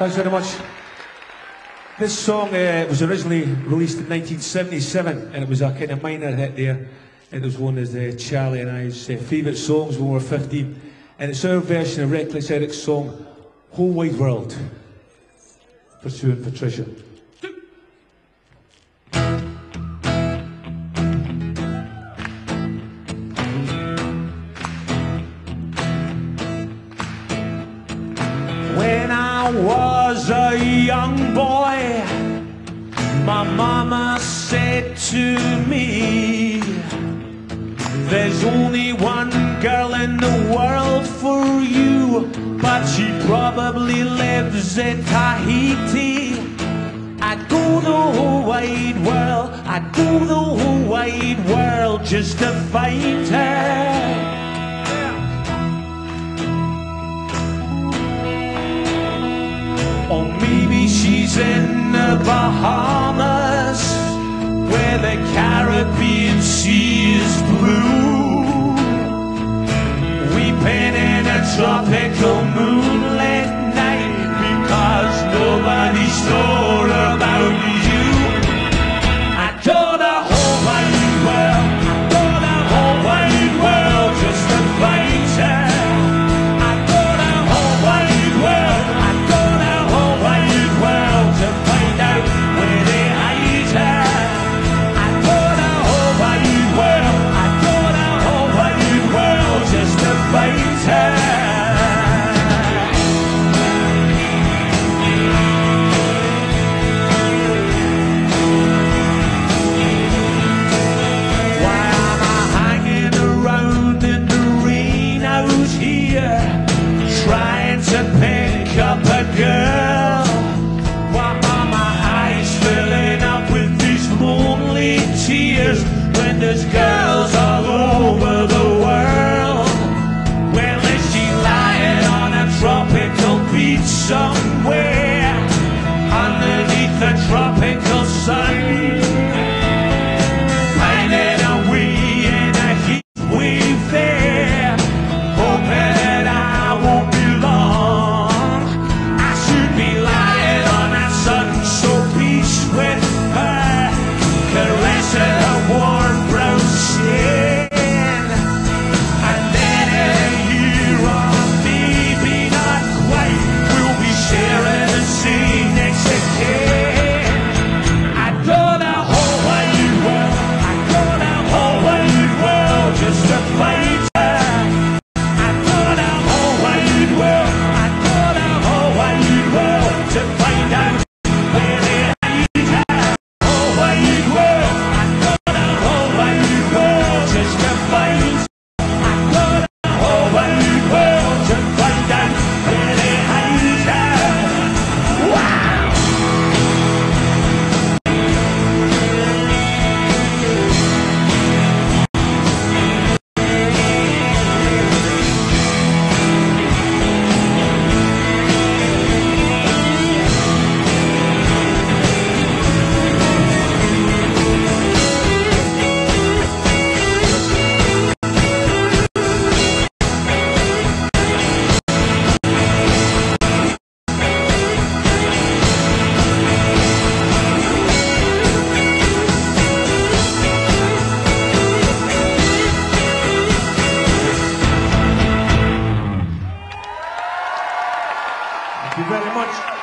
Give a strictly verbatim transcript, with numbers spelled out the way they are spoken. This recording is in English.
Thanks very much. This song uh, was originally released in nineteen seventy-seven, and it was a kind of minor hit there. It was one of uh, Charlie and I's uh, favourite songs when we were fifteen. And it's our version of Wreckless Eric's song, Whole Wide World, pursuing Patricia. When I was a young boy, my mama said to me, there's only one girl in the world for you, but she probably lives in Tahiti. I go the whole wide world, I go the whole wide world just to find her. Or maybe she's in the Bahamas, where the Caribbean Sea is blue, weeping in a tropical moonlit night because nobody thought about you. I told the whole wide world, I told the whole wide world just to find her. I told the whole wide world, I told the whole wide world to find out where they hide her. I told the whole wide world, I told the whole wide world just to find her. There's girls all over the world. Well, is she lying on a tropical beach somewhere underneath the tropical sun, finding a way in a heat wave there, hoping that I won't be long? I should be lying on a sun-soaked beach with her, caressing her warm brown skin. And then in a year or maybe not quite, we'll be sharing the sea next to Ken. I go the whole wide world, I go the whole wide world just to find her. I go the whole wide world, I go the whole wide world to find out. Thank you very much.